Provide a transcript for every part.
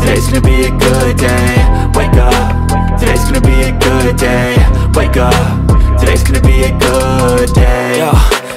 today's gonna be a good day. Wake up, today's gonna be a good day. Wake up, today's gonna be a good day. Yo,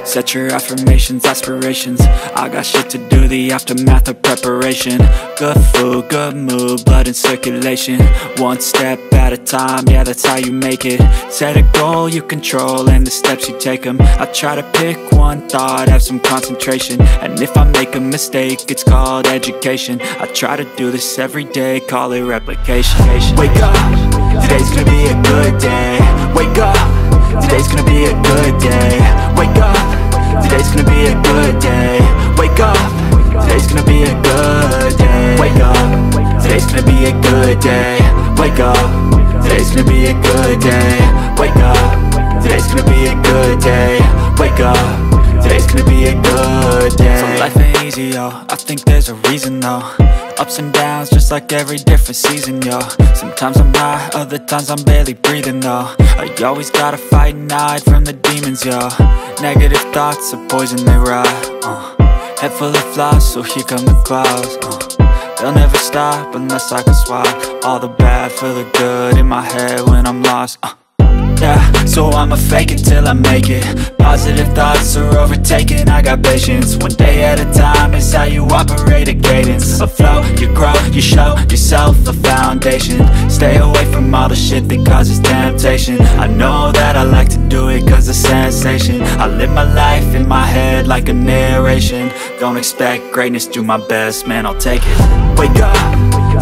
set your affirmations, aspirations. I got shit to do, the aftermath of preparation. Good food, good mood, blood in circulation. One step at a time, yeah, that's how you make it. Set a goal you control and the steps you take them. I try to pick one thought, have some concentration. And if I make a mistake, it's called education. I try to do this every day, call it replication. Wake up, today's gonna be a good day. Wake up, today's gonna be a good day. Wake up, today's gonna be a good day. Wake up, today's gonna be a good day. Wake up, today's gonna be a good day. Wake up, today's gonna be a good day. Wake up, today's gonna be a good day. Wake up, today's gonna be a good day. So life ain't easy, yo, I think there's a reason though. Ups and downs, just like every different season, yo. Sometimes I'm high, other times I'm barely breathing though. I always gotta fight and hide from the demons, yo. Negative thoughts are poison, they rot. Head full of flies, so here come the clouds. They'll never stop unless I can swap all the bad for the good in my head when I'm lost. Yeah, so I'ma fake it till I make it. Positive thoughts are overtaken, I got patience. One day at a time is how you operate a cadence. A flow, you grow, you show yourself a foundation. Stay away from all the shit that causes temptation. I know that I like to do it cause it's sensation. I live my life in my head like a narration. Don't expect greatness, do my best, man, I'll take it. Wake up,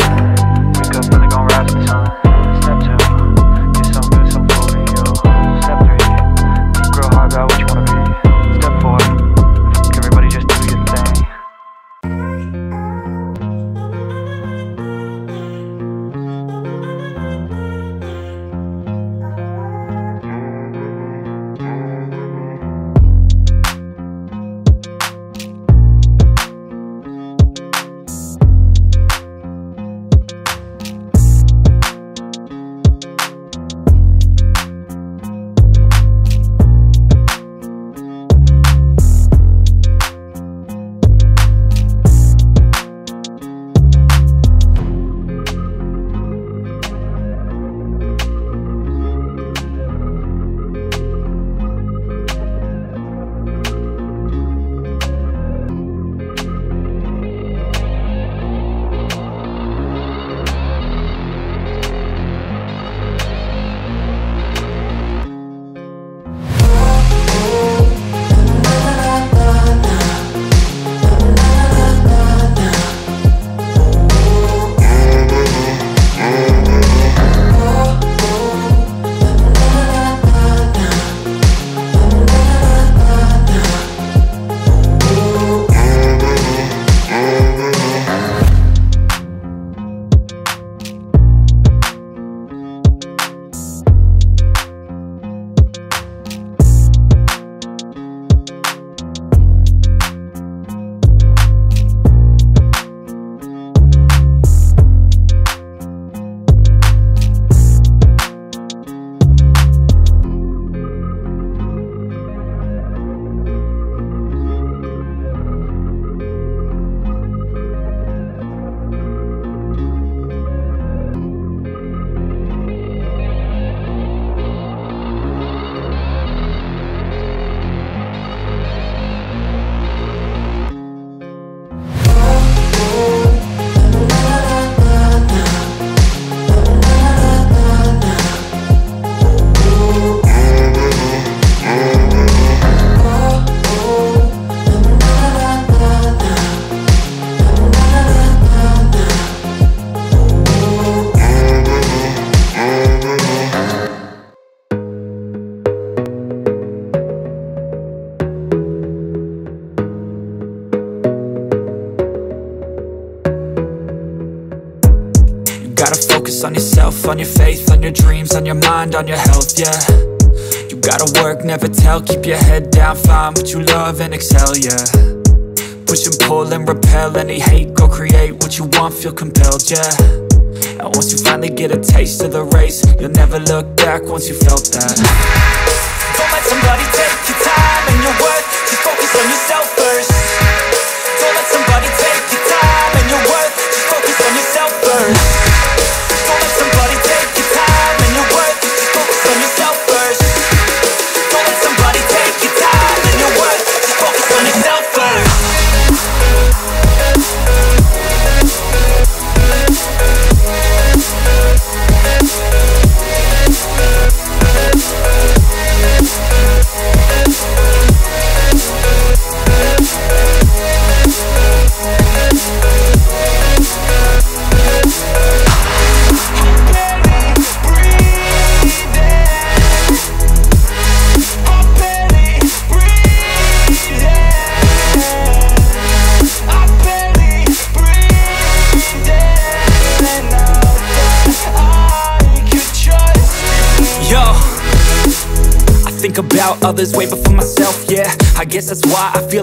up, really gonna rise with the sun. yourself, on your faith, on your dreams, on your mind, on your health, yeah. You gotta work, never tell, keep your head down, find what you love and excel, yeah. Push and pull and repel any hate, go create what you want, feel compelled, yeah. And once you finally get a taste of the race, you'll never look back once you felt that. Don't let somebody take your time and your worth, just focus on yourself first. Don't let somebody take your time and your worth, just focus on yourself first. About others way before myself, yeah. I guess that's why I feel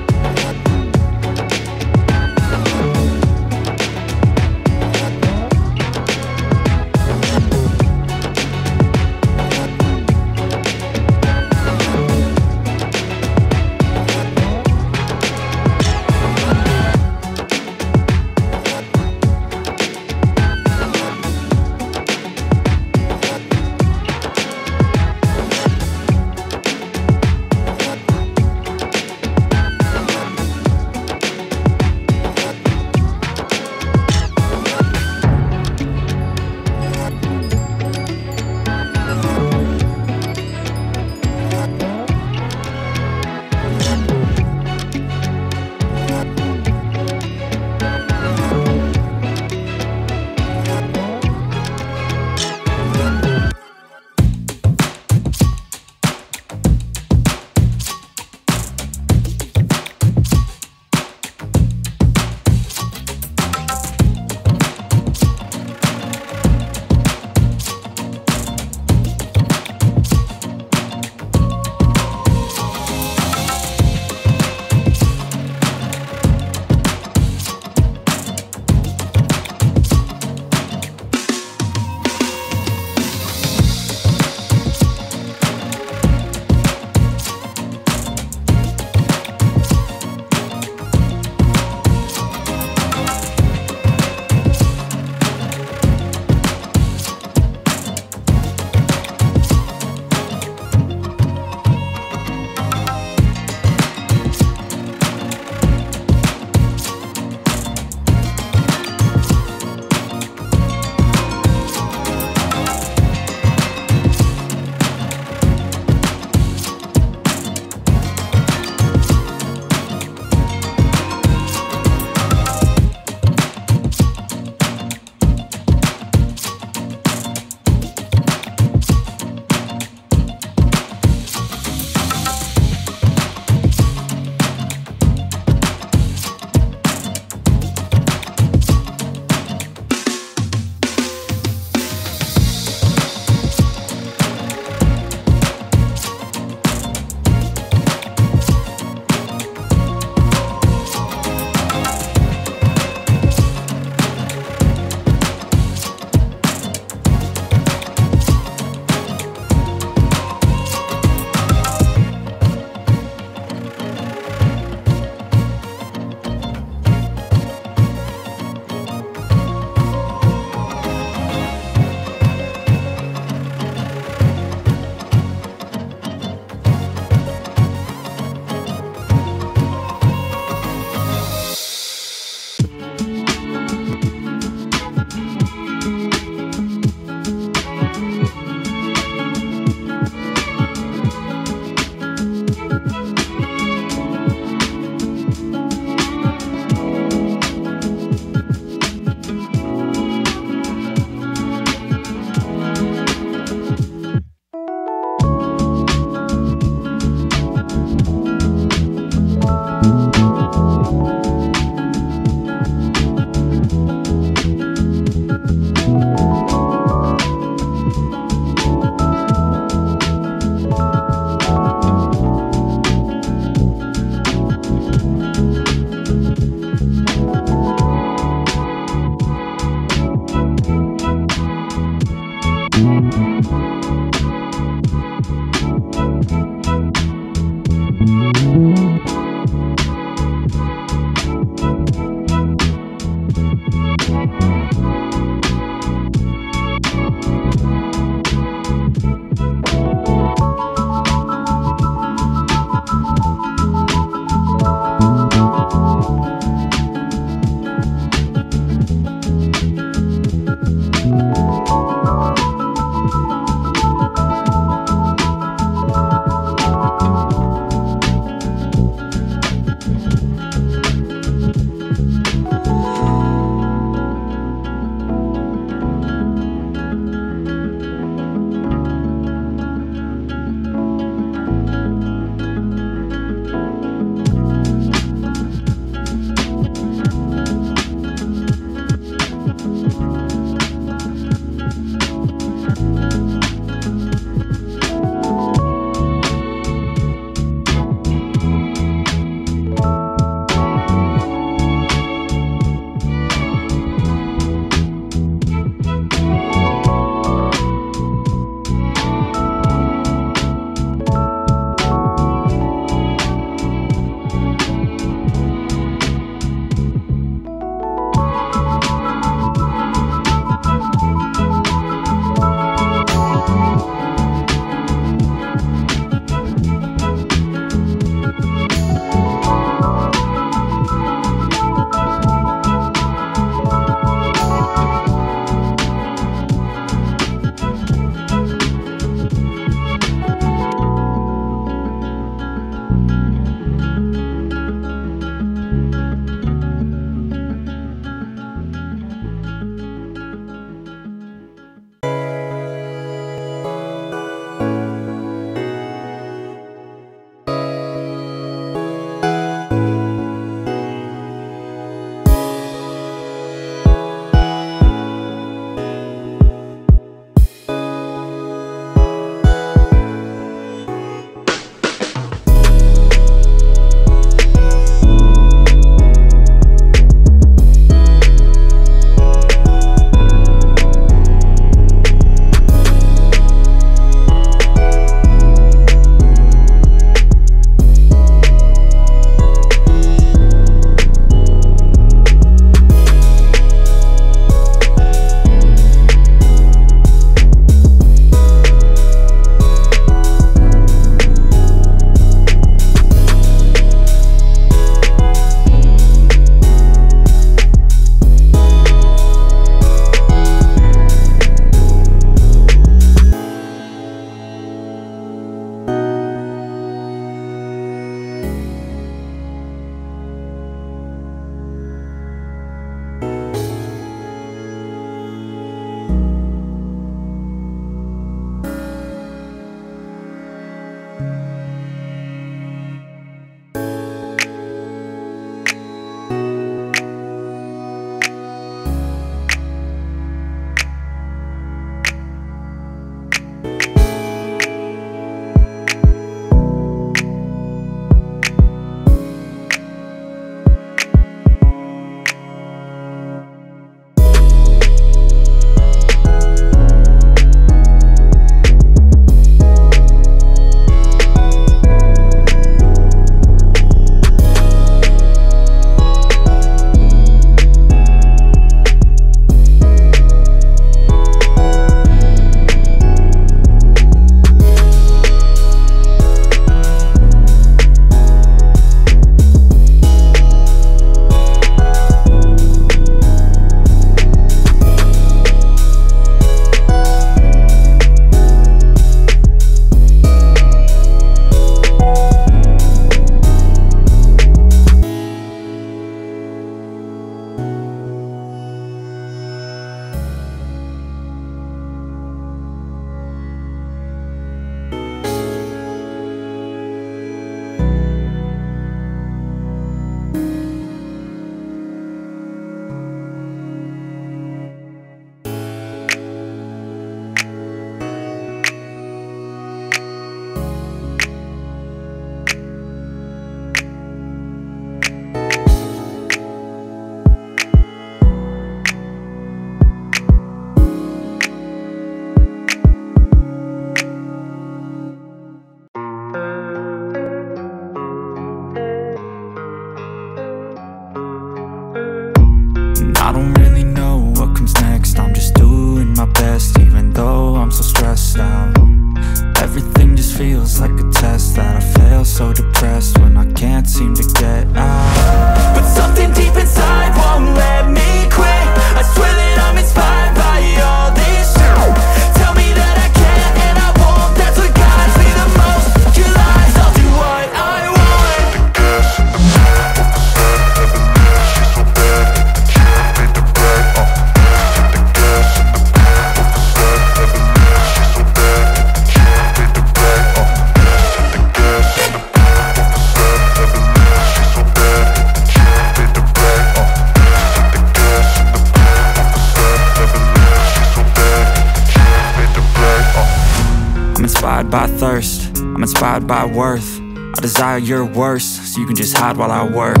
justified by worth. I desire your worst, so you can just hide while I work.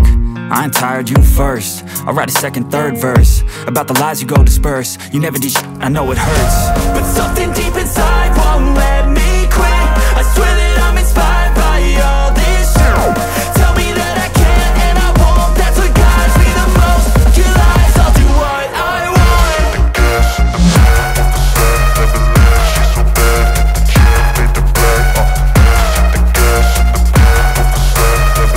I ain't tired, you first. I'll write a second, third verse about the lies you go disperse. You never did shit, I know it hurts, but something deep inside won't let me quit. I swear that I'm inspired by all this shit. Tell me that I can't and I won't. That's what guides me the most. You lies, I'll do what I want. I guess I'm mad at the sun. Never let you so bad. Can't make the play. I guess I'm mad at the sun. Never let you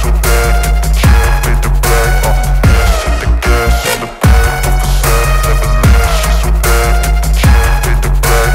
so bad. Can't make the play. I guess I'm mad at the sun. Never let you so bad. Can't make the play.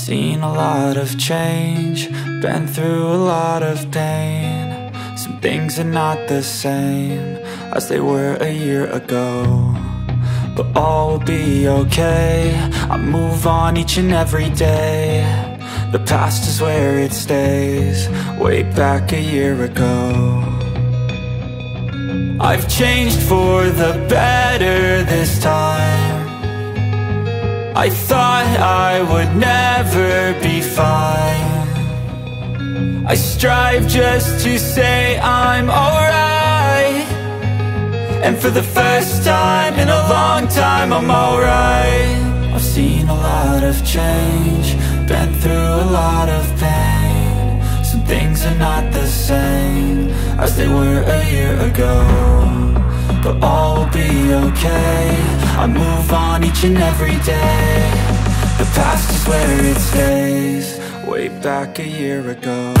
Seen a lot of change, been through a lot of pain. Some things are not the same as they were a year ago, but all will be okay. I move on each and every day. The past is where it stays, way back a year ago. I've changed for the better this time. I thought I would never be fine. I strive just to say I'm alright, and for the first time in a long time I'm alright. I've seen a lot of change, been through a lot of pain. Some things are not the same as they were a year ago, but all will be okay. I move on each and every day. The past is where it stays, way back a year ago.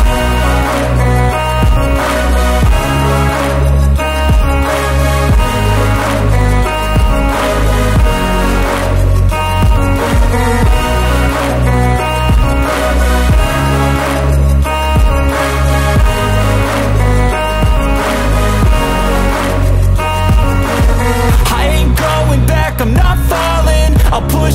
I'm not falling, I'll push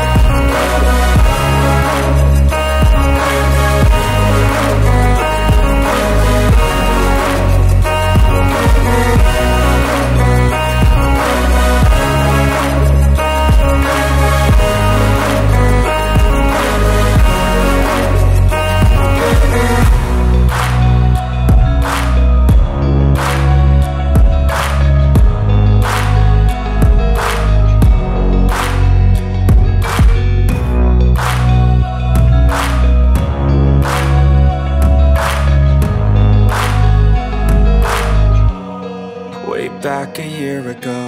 Back a year ago.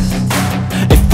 If